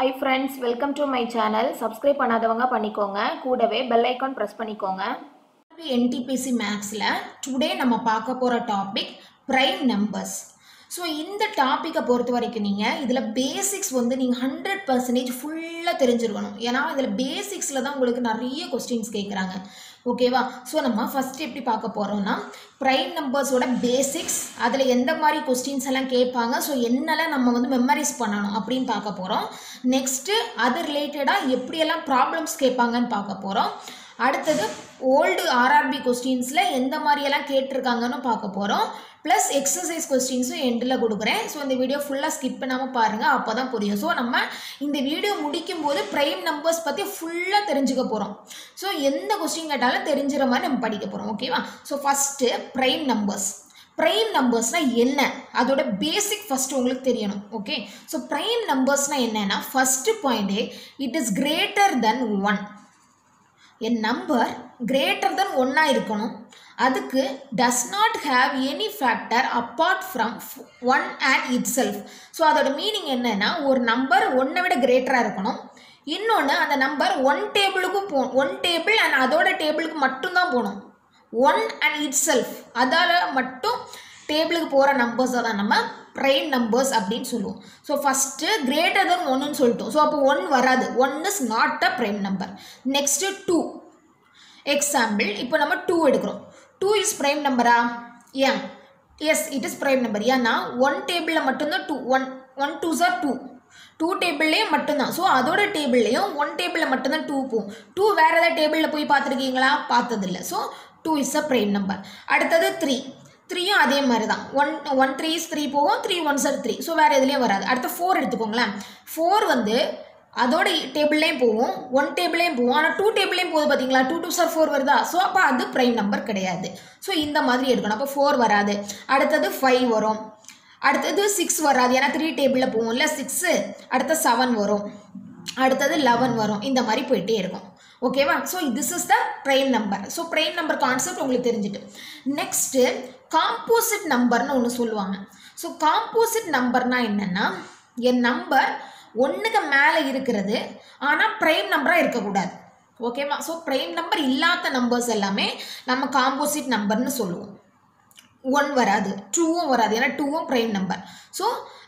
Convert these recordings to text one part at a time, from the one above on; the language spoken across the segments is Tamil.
Hi friends, welcome to my channel. Subscribe பண்ணாதவங்க பண்ணிக்கோங்க, கூடவே bell icon press பண்ணிக்கோங்க. NTPC Mathsல today நம்ம பார்க்க போற topic prime numbers. So இந்த topic பொறுத்து வரைக்கும் நீங்க இதல basics வந்து நீங்க 100% full-ஆ தெரிஞ்சிரணும். ஏனா இதல basicsல தான் உங்களுக்கு நிறைய questions கேக்குறாங்க. ஓகேவா? சோ நம்ம ஃபர்ஸ்ட் எப்படி பார்க்க போறோம்னா prime numbers ஓட basics அதுல எந்த மாதிரி क्वेश्चंस எல்லாம் கேட்பாங்க சோ என்னெல்லாம் நம்ம வந்து மெமரைஸ் பண்ணனும் அப்படிን பார்க்க போறோம். நெக்ஸ்ட் अदर रिलेटेडா எப்படி எல்லாம் problems கேட்பாங்கன்னு பார்க்க போறோம். அடுத்து old RRB क्वेश्चंसல எந்த மாதிரி எல்லாம் கேட்டிருக்காங்கன்னு பார்க்க போறோம். Plus exercise questions endல கொடுக்கிறேன். சோ இந்த வீடியோ ஃபுல்லா ஸ்கிப் பண்ணாம பாருங்க, அப்பதான் புரியும். சோ நம்ம இந்த வீடியோ முடிக்கும்போது prime numbers பத்தி ஃபுல்லா தெரிஞ்சுக்க போறோம். சோ எந்த क्वेश्चन கேட்டாலும் தெரிஞ்சிர மாதிரி நம்ம படிக்க போறோம். ஓகேவா? So first prime numbers. Prime numbersனா என்ன? அதோட basic first உங்களுக்கு தெரியணும். ஓகே? சோ prime numbersனா என்னன்னா first point it is greater than 1. A number greater than 1 இருக்கணும். அதுக்கு does not have any factor apart from 1 and itself. So அதோட மீனிங் என்னன்னா ஒரு நம்பர் 1 விட கிரேட்டரா இருக்கணும். இன்னொன்னு அந்த நம்பர் 1 டேபிளுக்கு போணும். 1 டேபிள் and அதோட டேபிளுக்கு மட்டும் தான் போணும். 1 and itself அதால மட்டும் டேபிளுக்கு போற நம்பர்ஸ் தான் நம்ம prime numbers அப்படினு சொல்லுவோம். So first greater than 1 னு சொல்லிட்டோம். So அப்ப 1 வராது. 1 is not a prime number. Next 2. Example இப்போ நம்ம 2 எடுக்கிறோம். 2 is prime number yeah. Yes, it is prime number ஏன்னா 1 table ல மட்டும் தான் 2 1 2s are 2 table ல மட்டும் தான். சோ அதோட டேபிள் லயும் 1 table ல மட்டும் தான் 2 போகும். 2 வேற ஏதாவது டேபிள்ல போய் பாத்துக்கிங்களா? பார்த்தது இல்ல. So 2 is a prime number. அடுத்து 3 3யும் அதே மாதிரி தான். 1 1 3 is 3 போகும். 3 1s are 3. சோ வேற எதுலயே வராது. அடுத்து 4 எடுத்துக்கோங்களே. 4 வந்து அதோட டேபிள்லயும் போவும் 1 டேபிள்லயும் போவும் ஆனா 2 டேபிள்லயும் போகுது பாத்தீங்களா? 2 2s are 4 வருதா? சோ அப்ப அது prime number கிடையாது. சோ இந்த மாதிரி எடுக்கணும். அப்ப 4 வராது. அடுத்து 5 வரும். அடுத்து 6 வராது. ஏனா 3 டேபிள்ல போவும் இல்ல 6. அடுத்து 7 வரும். அடுத்து 11 வரும். இந்த மாதிரி போயிட்டே இருக்கும். ஓகேவா? So this is the prime number. So prime number concept உங்களுக்கு தெரிஞ்சிட்டு. நெக்ஸ்ட் composite number ன்னு ஒன்னு சொல்லுவாங்க. சோ composite numberனா என்னன்னா a number ஒண்ணுக்கு மேல இருக்குது ஆனா prime number ஆ இருக்க கூடாது. ஓகேவா? சோ prime number இல்லாத numbers எல்லாமே நம்ம composite number ன்னு சொல்லுவோம். 1 வராது, 2ம் வராது. ஏனா 2ம் prime number. சோ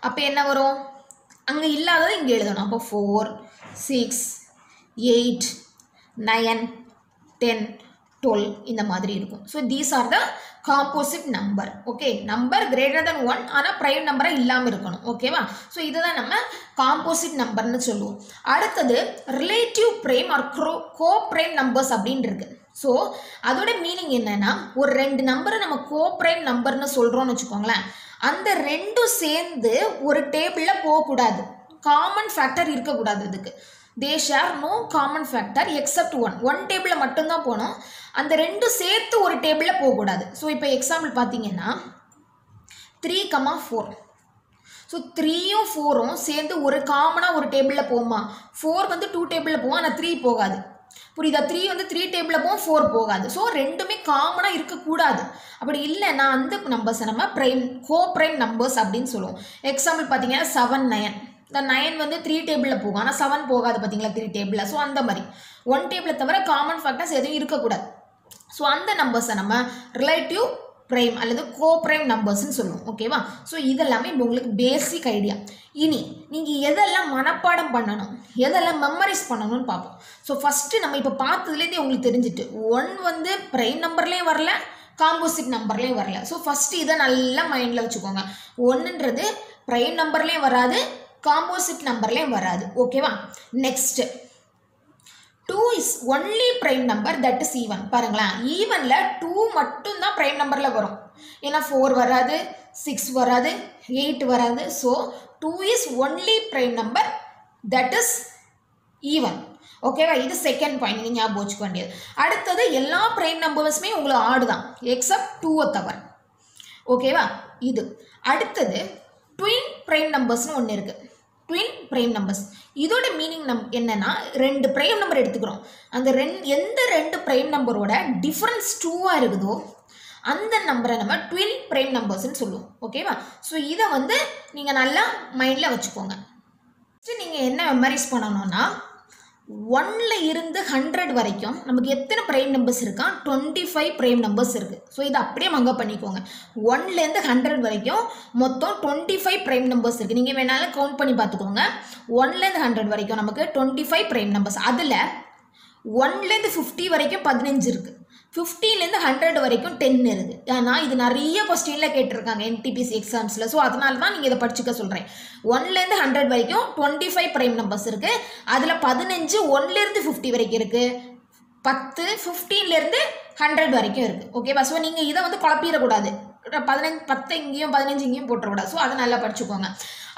அப்ப என்ன வரும்? அங்க இல்லாதது இங்க எழுதணும். அப்ப 4 6 8 9 10 12 இந்த மாதிரி இருக்கும். So these are the composite number. Okay, number greater than 1 ஆனா prime number இல்லாம இருக்கணும். ஓகேவா? So இதுதான் நம்ம composite number ன்னு சொல்லுவோம். அடுத்து relative prime or co-prime numbers அப்படிን இருக்கு. So அதோட மீனிங் என்னன்னா ஒரு ரெண்டு நம்பரை நம்ம co-prime number ன்னு சொல்றோம்னு வெச்சுக்கோங்களே. அந்த ரெண்டும் சேர்ந்து ஒரு டேபிள்ல போக கூடாது. காமன் ஃபேக்டர் இருக்க கூடாது அதுக்கு. They share no common factor except 1. 1 table மட்டும் தான் போணும். அந்த ரெண்டு சேர்த்து ஒரு டேபிள்ல போக கூடாது. சோ இப்போ எக்ஸாம்பிள் பாத்தீங்கன்னா 3,4. சோ 3யும் 4ம் சேர்ந்து ஒரு காமனா ஒரு டேபிள்ல போகுமா? 4 வந்து 2 டேபிள்ல போகும் ஆனா 3 போகாது. புரியுதா? 3 வந்து 3 டேபிள்ல போகும் 4 போகாது. சோ ரெண்டுமே காமனா இருக்க கூடாது. அப்படி இல்லனா அந்த நம்பர்ஸ் நம்ம prime co-prime numbers அப்படினு சொல்லுவோம். எக்ஸாம்பிள் பாத்தீங்கன்னா 7 9. The 9 வந்து 3 டேபிள்ல போகும் ஆனா 7 போகாது பாத்தீங்களா 3 டேபிள்ல. சோ அந்த மாதிரி 1 டேபிள்ல தவிர காமன் ஃபேக்டர்ஸ் எதுவும் இருக்க கூடாது. சோ அந்த நம்பர்ஸை நம்ம ரிலேட்டிவ் பிரைம் அல்லது co-prime numbers ன்னு சொல்லுவோம். ஓகேவா? சோ இதெல்லாம் உங்களுக்கு பேசிக் ஐடியா. இனி நீங்க எதெல்லாம் மனப்பாடம் பண்ணணும், எதெல்லாம் மெமரைஸ் பண்ணணும்னு பாப்போம். சோ ஃபர்ஸ்ட் நம்ம இப்ப பார்த்ததுல இருந்து உங்களுக்கு தெரிஞ்சிட்டு 1 வந்து prime numberலயே வரல, composite numberலயே வரல. சோ ஃபர்ஸ்ட் இத நல்லா மைண்ட்ல வச்சுக்கோங்க. 1ன்றது prime numberலயே வராது, composite numberலயும் வராது. ஓகேவா? Next 2 is only prime number that is even. பாருங்களா, ஈவன்ல 2 மட்டும் தான் prime numberல வரும். ஏனா 4 வராது, 6 வராது, 8 வராது. So 2 is only prime number that is even. ஓகேவா? இது செகண்ட் பாயிண்ட், நீங்க ஞாபகம் வச்சுக்க வேண்டியது. அடுத்து எல்லா prime numbersமே உங்களுக்கு odd தான் except 2 தவிர. ஓகேவா? இது அடுத்து twin prime numbers ன்னு ஒன்னு இருக்கு. twin prime numbers இதோட மீனிங் என்னன்னா ரெண்டு prime number எடுத்துக்கிறோம். அந்த எந்த ரெண்டு prime number ஓட difference 2 ஆ இருக்குதோ அந்த நம்பரை நம்ம twin prime numbers ன்னு சொல்லுவோம். ஓகேவா? சோ இத வந்து நீங்க நல்லா மைண்ட்ல வச்சுக்கோங்க. memorize பண்ணனும்னா 1 ல இருந்து 100 வரைக்கும் நமக்கு எத்தனை prime numbers இருக்கா 25 prime numbers இருக்கு சோ இது அப்படியே மங்க பண்ணிக்கோங்க 1 ல இருந்து 100 வரைக்கும் மொத்தம் 25 prime numbers இருக்கு நீங்க வேணால கவுண்ட் பண்ணி பாத்துக்கோங்க 1 ல இருந்து 100 வரைக்கும் நமக்கு 25 prime numbers அதுல 1 ல இருந்து 50 வரைக்கும் 15 இருக்கு 15 ல இருந்து 100 வரைக்கும் 10 இருக்கு ஆனா இது நிறைய क्वेश्चनல கேட்டிருக்காங்க NTPC एग्जाम्सல சோ அதனால தான் நீங்க இத படிச்சுக்க சொல்றேன் 1 ல இருந்து 100 வரைக்கும் 25 prime numbers இருக்கு அதுல 15 1 ல இருந்து 50 வரைக்கும் இருக்கு 10 15 ல இருந்து 100 வரைக்கும் இருக்கு ஓகேவா சோ நீங்க இத வந்து குழப்பிர கூடாது 15 10 இங்கேயும் 15 இங்கேயும் போட்ற கூடாது சோ அத நல்லா படிச்சுக்கோங்க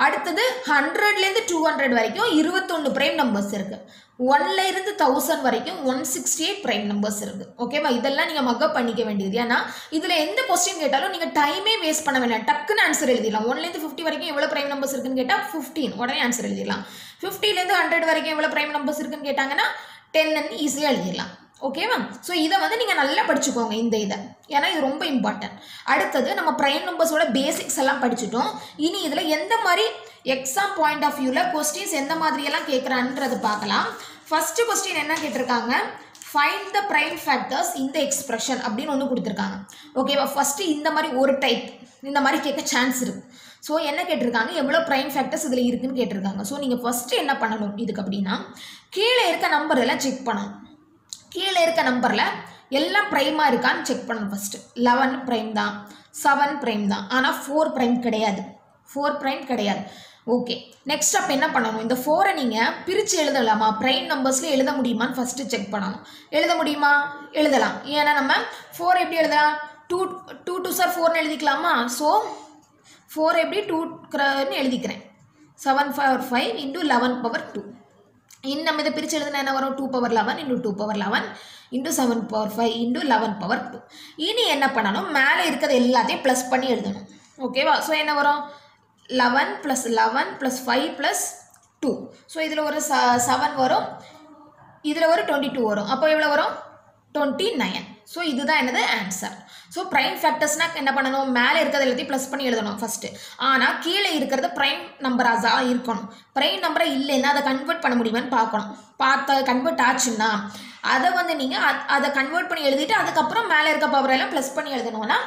அடுத்து 100 ல இருந்து 200 வரைக்கும் 21 prime numbers இருக்கு 1 ல இருந்து 1000 வரைக்கும் 168 prime numbers இருக்கு ஓகேவா இதெல்லாம் நீங்க மக்க பண்ணிக்க வேண்டியது ஏனா இதுல எந்த क्वेश्चन கேட்டாலும் நீங்க டைமே வேஸ்ட் பண்ண வேண்டாம் டக்குன்னு ஆன்சர் எழுதிடலாம் 1 ல இருந்து 50 வரைக்கும் எவ்வளவு prime numbers இருக்குன்னு கேட்டா 15 உடனே ஆன்சர் எழுதிடலாம் 50 ல இருந்து 100 வரைக்கும் எவ்வளவு prime numbers இருக்குன்னு கேட்டாங்கன்னா 10 ன்னு ஈஸியா எழுதிடலாம் ஓகேவா சோ இத வந்து நீங்க நல்லா படிச்சுக்கோங்க இந்த இத ஏனா இது ரொம்ப இம்பார்ட்டன்ட் அடுத்து நம்ம prime numbers ஓட basics எல்லாம் படிச்சிட்டோம் இனி இதுல எந்த மாதிரி exam point of view la questions endha maadhiri ella kekkrandradhu paakalam first question enna ketirukanga find the prime factors in the expression appdin onnu kuduthirukanga okay va first indha mari or type indha mari kekka chance irukku so enna ketirukanga evlo prime factors idhila irukku nu ketirukanga so neenga first enna pananum iduk appdina keela irka number la check panna keela irka number la ella prime ah irukan check panna first 11 prime da 7 prime da ana 4 prime kediyadu 4 prime kediyadu Okay, next up enna pananum indha 4 ah neenga pirichu eludalama prime numbers la eludha mudiyuma first check pananum eludha mudiyuma eludalam ena nama 4 eppadi eludalam 2 2 sir 4 nu eludikkalama so 4 eppadi 2 nu eludikren 7 power 5 into 11 power 2 in namme idu pirichu eludana enna varum 2 power 11 into 2 power 11 into 7 power 5 into 11 power 2 ini enna pananum mele irukadha ellathayum plus panni eludanum okay va so enna varum 11 plus 5 plus 2 so इधर वो 7 वरो इधर वो 22 वरो अपो ये वाला वरो 29 so इधर दा इन्हें आंसर so prime factors ना इन्हें पढ़ना हो मैल इरकर दे लेती plus पनी इरकर दो ना first आना केले इरकर द prime number आजा इरकोन prime number इल्ले ना द convert पन मुड़ी मन पाकोन पात convert आच ना आधा बंदे निगा आधा convert पनी इरदी टा आधा कपरा मैल इरकर पावर ऐला plus पनी इरकर दो ना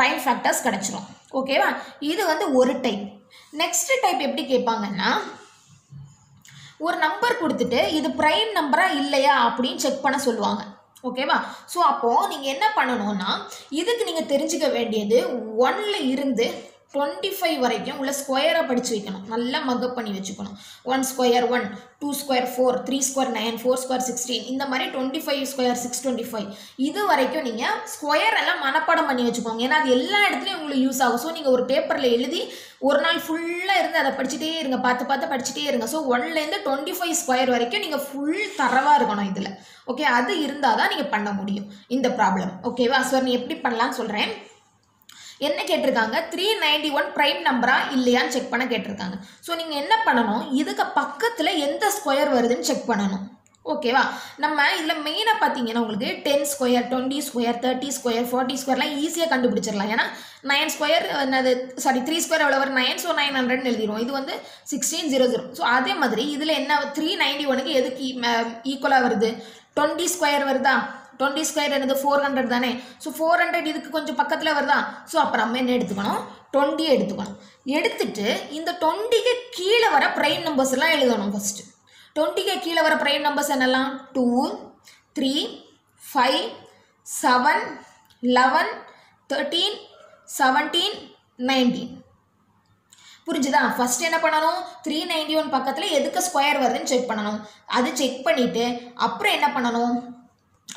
prime factors करेच्चरो okay वा इधर बंदे वो type Next type எப்படி கேட்பாங்கன்னா ஒரு நம்பர் கொடுத்துட்டு இது prime நம்பரா இல்லையா அப்படிን செக் பண்ண சொல்லுவாங்க ஓகேவா சோ அப்போ நீங்க என்ன பண்ணனும்னா இதுக்கு நீங்க தெரிஞ்சிக்க வேண்டியது 1 ல இருந்து 25 வரைக்கும் உள்ள ஸ்கொயரை படிச்சு வைக்கணும் நல்லா மகப் பண்ணி வெச்சுக்கணும் 1 ஸ்கொயர் 1 2 ஸ்கொயர் 4 3 ஸ்கொயர் 9 4 ஸ்கொயர் 16 இந்த மாதிரி 25 ஸ்கொயர் 625 இது வரைக்கும் நீங்க ஸ்கொயர் எல்லாம் மனப்பாடம் பண்ணி வெச்சுக்கோங்க ஏனா அது எல்லா இடத்துலயும் உங்களுக்கு யூஸ் ஆகும் சோ நீங்க ஒரு பேப்பர்ல எழுதி ஒரு நாள் ஃபுல்லா இருந்து அத படிச்சிட்டே இருங்க பார்த்து பார்த்து படிச்சிட்டே இருங்க சோ 1 ல இருந்து 25 ஸ்கொயர் வரைக்கும் நீங்க ஃபுல் தரவா இருக்கணும் இதுல ஓகே அது இருந்தா தான் நீங்க பண்ண முடியும் இந்த ப்ராப்ளம் ஓகேவா சோ நான் எப்படி பண்ணலாம்னு சொல்றேன் என்ன கேட்டிருக்காங்க 391 prime number-ஆ இல்லையான்னு செக் பண்ண கேட்டிருக்காங்க சோ நீங்க என்ன பண்ணனும் இதுக்கு பக்கத்துல எந்த ஸ்கொயர் வருதுன்னு செக் பண்ணனும் ஓகேவா நம்ம இதுல மெயினா பாத்தீங்கன்னா உங்களுக்கு 10 ஸ்கொயர் 20 ஸ்கொயர் 30 ஸ்கொயர் 40 ஸ்கொயர்லாம் ஈஸியா கண்டுபிடிச்சிரலாம் ஏனா 9 ஸ்கொயர் என்னது சாரி 3 ஸ்கொயர் எவ்வளவு வரும் 9 சோ 900 ன்னு எழுதிரோம் இது வந்து 1600 சோ அதே மாதிரி இதுல என்ன 391 க்கு எதுக்கு ஈக்குவலா வருது 20 ஸ்கொயர் வருதா 20 square என்னது 400 தானே சோ 400 இதுக்கு கொஞ்சம் பக்கத்துல வருதா சோ அப்ப நம்ம என்ன எடுத்துக்கணும் 20 எடுத்துக்கணும் எடுத்துட்டு இந்த 20 க்கு கீழ வர prime numbers எல்லாம் எழுதணும் first 20 க்கு கீழ வர prime numbers என்னலாம் 2 3 5 7 11 13 17 19 புரிஞ்சுதா first என்ன பண்ணனும் 391 பக்கத்துல எதுக்கு square வருதுன்னு செக் பண்ணனும் அது செக் பண்ணிட்டு அப்புறம் என்ன பண்ணனும்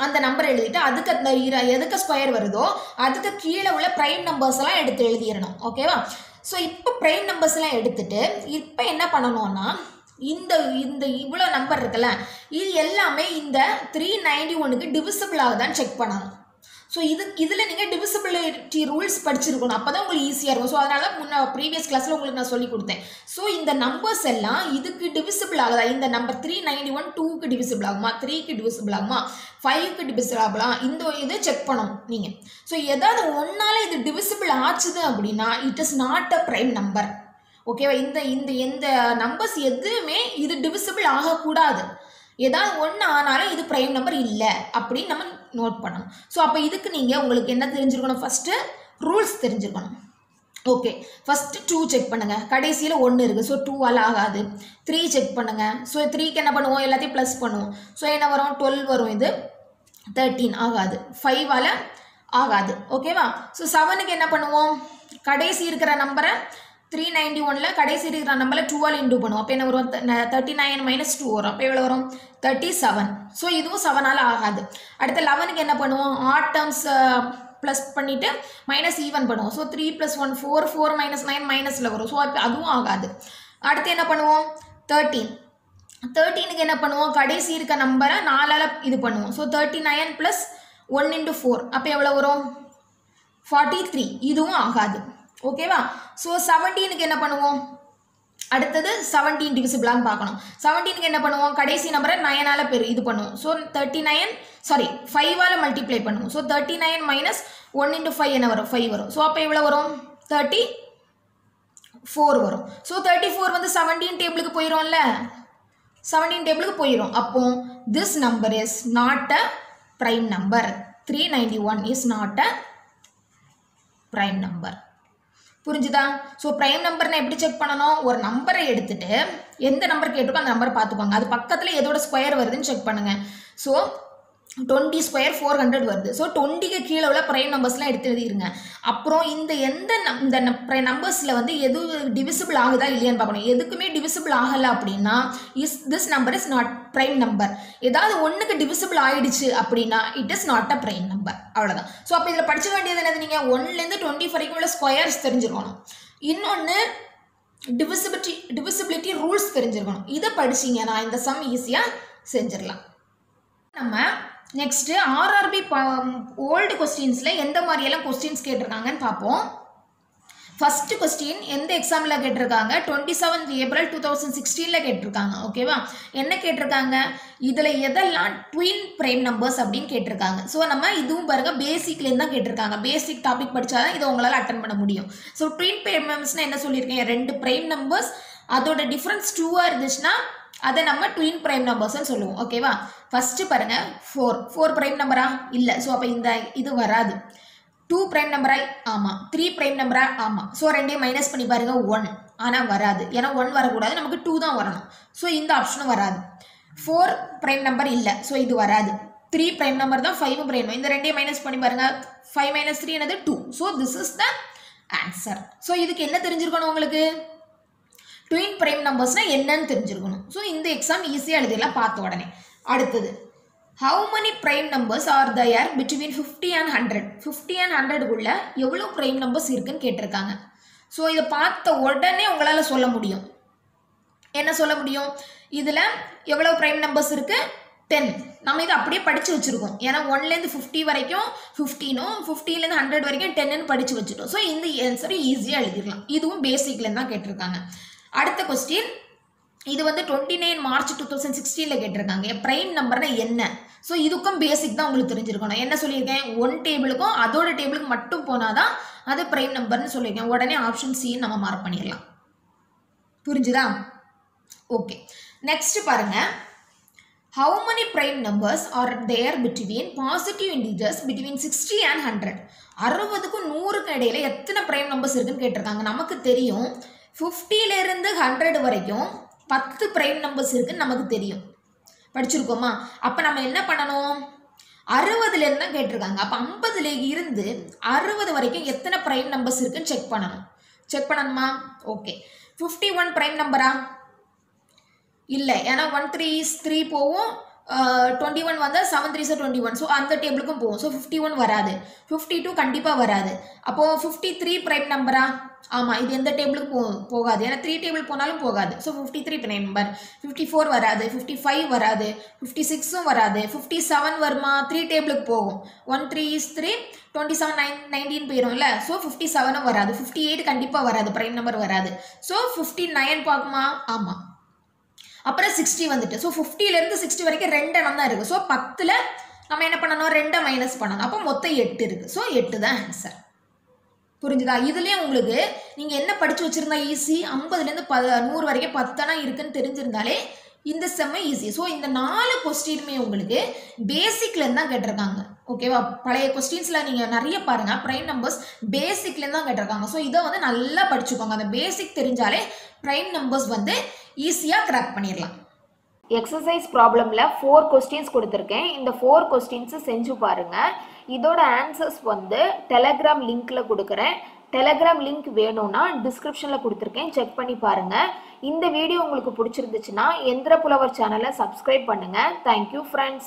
அந்த நம்பர் எழுதிட்டு அதுக்கு அந்த எதுக்கு ஸ்கொயர் வருதோ அதுக்கு கீழ உள்ள பிரைம் நம்பர்ஸ் எல்லாம் எடுத்து எழுதிரணும் ஓகேவா சோ இப்போ பிரைம் நம்பர்ஸ் எல்லாம் எடுத்துட்டு இப்போ என்ன பண்ணனும்னா இந்த இந்த இவ்ளோ நம்பர் இருக்குல இது எல்லாமே இந்த 391 க்கு டிவிசிபிள் ஆகுதான்னு செக் பண்ணனும் சோ இது இதுல நீங்க டிவிசிபிலிட்டி ரூல்ஸ் படிச்சிருக்கணும் அப்பதான் உங்களுக்கு ஈஸியா இருக்கும் சோ அதனால முன்ன previous classல உங்களுக்கு நான் சொல்லி கொடுத்தேன் சோ இந்த நம்பர்ஸ் எல்லாம் இதுக்கு டிவிசிபிள் ஆகுதா இந்த நம்பர் 391 2 க்கு டிவிசிபிள் ஆகுமா 3 க்கு டிவிசிபிள் ஆகுமா 5 க்கு டிவிசிபிள் ஆகுமா இந்த இது செக் பண்ணனும் நீங்க சோ ஏதாவது ஒன்னால இது டிவிசிபிள் ஆச்சுது அப்படினா it is not a prime number Okay, இந்த numbers எதுமே இது divisible ஆக கூடாது. ஏதாவது ஒண்ணு ஆனாலும் இது prime number இல்ல அப்படி நம்ம நோட் பண்ணணும். சோ அப்ப இதுக்கு நீங்க உங்களுக்கு என்ன தெரிஞ்சிருக்கணும்? First rules தெரிஞ்சிருக்கணும். Okay, first 2 check பண்ணுங்க. கடைசில 1 இருக்கு. சோ 2 ஆல ஆகாது. 3 check பண்ணுங்க. சோ 3 க்கு என்ன பண்ணுவோம்? எல்லாத்தையும் plus பண்ணுவோம். சோ என்ன வரும்? 12 வரும் இது. 13 ஆகாது. 5 ஆல ஆகாது. ஓகேவா? சோ 7 க்கு என்ன பண்ணுவோம்? கடைசி இருக்கிற நம்பரை 391 ல கடைசி இருக்கிற நம்பரை 2 ஆல் இன்டு பண்ணுவோம். அப்ப என்ன வரும்? 39 - 2 வரும். அப்ப எவ்வளவு வரும்? 37. சோ இதுவும் 7 ஆல ஆகாது. அடுத்து 11 க்கு என்ன பண்ணுவோம்? odd terms plus பண்ணிட்டு minus even பண்ணுவோம். சோ 3 + 1 4 4 - 9 minusல வரும். சோ அதுவும் ஆகாது. அடுத்து என்ன பண்ணுவோம்? 13 13க்கு என்ன பண்ணுவோம்? கடைசி இருக்க நம்பரை 4 ஆல இது பண்ணுவோம். சோ 39 + 1 into 4 அப்ப எவ்வளவு வரும்? 43. இதுவும் ஆகாது. ஓகேவா? சோ 17 க்கு என்ன பண்ணுவோம்? அடுத்து 17 divisible ஆ பார்க்கணும். 17 க்கு என்ன பண்ணுவோம்? கடைசி நம்பரை 9 ஆல இது பண்ணுவோம். சோ 5 ஆல மல்டிப்ளை பண்ணுவோம். சோ 39 - 1 into 5 என்ன வரும்? 5 வரும். சோ அப்ப எவ்வளவு வரும்? 34 வரும். சோ 34 வந்து 17 டேபிளுக்கு போயிடும்ல. 17 டேபிளுக்கு போயிடும். அப்போ this number is not a prime number. 391 is not a prime number. புரிஞ்சுதா? சோ prime number னா எப்படி செக் பண்ணனும்? ஒரு நம்பரை எடுத்துட்டு எந்த நம்பர் கேட்டிருக்கோ அந்த நம்பர் பாத்துப்போங்க. அது பக்கத்துல ஏதோட ஸ்கொயர் வருதுன்னு செக் பண்ணுங்க. சோ 20² 400 வருது. சோ 20 க்கு கீழ உள்ள prime numbersலாம் எடுத்து எழுதிடுங்க. அப்புறம் இந்த இந்த numbersல வந்து எது divisible ஆகுதா இல்லையான்னு பார்க்கணும். எதுக்குமே divisible ஆகல அப்படினா this number is not prime number. ஏதாவது ஒண்ணுக்கு divisible ஆயிடுச்சு அப்படினா it is not a prime number. அவ்வளவுதான். சோ அப்ப இதல படிக்க வேண்டியது என்னது? நீங்க 1 ல இருந்து 20 வரைக்கும் உள்ள ஸ்கொயர்ஸ் தெரிஞ்சிரணும். இன்னொன்னு divisibility rules தெரிஞ்சிரணும். இத படிச்சீங்கனா இந்த சம் ஈஸியா செஞ்சிரலாம். நம்ம Next, RRB old questions ले எந்த மாதிரியான questions கேட்டிருக்காங்கன்னு பாப்போம். First question எந்த எக்ஸாம்ல கேட்டிருக்காங்க? 27 April 2016 ல கேட்டிருக்காங்க. ஓகேவா? என்ன கேட்டிருக்காங்க? இதல எதெல்லாம் twin prime numbers அப்படினு கேட்டிருக்காங்க. சோ நம்ம இதுவும் பாருங்க பேசிக்ல இருந்து தான் கேட்டிருக்காங்க. பேசிக் டாபிக் படிச்சாதான் இது உங்களால அட்டெண்ட் பண்ண முடியும். சோ twin prime numbers னா என்ன சொல்லிருக்கேன்? ரெண்டு prime numbers அதோட difference 2 ஆ இருந்துச்சுனா அத நம்ம twin prime numbers ன்னு சொல்லுவோம். ஓகேவா? First பாருங்க 4 prime number ஆ இல்ல. சோ அப்ப இந்த இது வராது. 2 prime number ஆ ஆமா. 3 prime number ஆ ஆமா. சோ ரெண்டையும் மைனஸ் பண்ணி பாருங்க 1 ஆனா வராது. ஏனா 1 வர கூடாது. நமக்கு 2 தான் வரணும். சோ இந்த ஆப்ஷனும் வராது. 4 prime number இல்ல. சோ இது வராது. 3 prime number தான் 5 prime. இந்த ரெண்டையும் மைனஸ் பண்ணி பாருங்க 5 - 3 என்னது 2. So this is the answer. So இதுக்கு என்ன தெரிஞ்சிருக்கணும் உங்களுக்கு? twin prime numbers னா என்னன்னு தெரிஞ்சிருக்கணும். சோ இந்த எக்ஸாம் ஈஸியா எழுதிடலாம் பார்த்த உடனே. அடுத்து how many prime numbers are there between 50 and 100? 50 and 100 குள்ள எவ்வளவு prime numbers இருக்குன்னு கேட்டிருக்காங்க. சோ இத பார்த்த உடனே உங்களால சொல்ல முடியும். என்ன சொல்ல முடியும்? இதுல எவ்வளவு prime numbers இருக்கு? 10. நம்ம இத அப்படியே படிச்சு வச்சிருக்கோம். ஏனா 1 ல இருந்து 50 வரைக்கும் 15 ம் 15 ல இருந்து 100 வரைக்கும் 10 ன்னு படிச்சு வச்சிட்டோம். சோ இந்த ஆன்சரை ஈஸியா எழுதிடலாம். இதுவும் பேசிக்ல இருந்து தான் கேட்டிருக்காங்க. அடுத்த क्वेश्चन இது வந்து 29 மார்ச் 2016 ல கேட்டிருக்காங்க. பிரைம் நம்பர்னா என்ன? சோ இதுக்கும் பேசிக் தான் உங்களுக்கு தெரிஞ்சிருக்கணும். என்ன சொல்லிருக்கேன்? 1 டேபிளுக்கும் அதோட டேபிளுக்கு மட்டும் போனாதான் அது பிரைம் நம்பர்னு சொல்லிருக்கேன். உடனே ஆப்ஷன் சி நம்ம மார்க் பண்ணிரலாம். புரிஞ்சுதா? ஓகே. நெக்ஸ்ட் பாருங்க how many prime numbers are there between positive integers between 60 and 100? 60 க்கு 100 க்கு இடையில எத்தனை prime numbers இருக்குன்னு கேட்டிருக்காங்க. நமக்கு தெரியும் 50 ல இருந்து 100 வரைக்கும் 10 prime numbers இருக்குன்னு நமக்கு தெரியும். படிச்சிருக்கோமா? அப்ப நம்ம என்ன பண்ணணும்? 60 ல இருந்து கேட்டிருக்காங்க. அப்ப 50 ல இருந்து 60 வரைக்கும் எத்தனை prime numbers இருக்குன்னு செக் பண்ணனும். செக் பண்ணணுமா? ஓகே. 51 prime number-ஆ? இல்ல. ஏனா 13 is 3 போவும் 21 வந்தா 73 is 21. சோ அந்த டேபிளுக்கும் போவும். சோ 51 வராது. 52 கண்டிப்பா வராது. அப்போ 53 prime number-ஆ? ஆமா. இது எந்த டேபிளுக்கு போகாது. ஏனா 3 டேபிள் போனாலும் போகாது. So 53 prime number. 54 வராது. 55 வராது. 56 ம் வராது. 57 வருமா? 3 டேபிளுக்கு போகும். 13 is 3 27 19 போயிரும்ல. சோ 57 ம் வராது. 58 கண்டிப்பா வராது. prime number வராது. சோ 59 பாக்குமா? ஆமா. அப்புறம் 60 வந்துட்டு. சோ 50 ல இருந்து 60 வரைக்கும் ரெண்டு எண்ணம் தான் இருக்கு. சோ 10 ல நம்ம என்ன பண்ணனும்? 2 மைனஸ் பண்ணனும். அப்ப மொத்தம் 8 இருக்கு. சோ 8 தான் ஆன்சர். புரிஞ்சுதா? இதுலயே உங்களுக்கு நீங்க என்ன படிச்சு வச்சிருந்தா ஈஸி 50ல இருந்து 100 வரைக்கும் 10 ஆனா இருக்குன்னு தெரிஞ்சிருந்தாலே இந்த செம் ஈஸி. சோ இந்த நாலு क्वेश्चनமே உங்களுக்கு பேசிக்ல இருந்து தான் கேட்டிருக்காங்க. ஓகேவா? பழைய क्वेश्चंसல நீங்க நிறைய பாருங்க, பிரைம் நம்பர்ஸ் பேசிக்ல இருந்து தான் கேட்டிருக்காங்க. சோ இத வந்து நல்லா படிச்சுக்கோங்க. அந்த பேசிக் தெரிஞ்சாலே பிரைம் நம்பர்ஸ் வந்து ஈஸியா கிராக் பண்ணிரலாம். Exercise problem la 4 questions கொடுத்திருக்கேன். இந்த 4 questions செஞ்சு பாருங்க. இதோட answers வந்து Telegram link ல கொடுக்கிறேன். Telegram link வேணும்னா description ல கொடுத்திருக்கேன், செக் பண்ணி பாருங்க. இந்த வீடியோ உங்களுக்கு பிடிச்சிருந்துச்சுனா எந்திரபுலவர் சேனலை subscribe பண்ணுங்க. Thank you friends.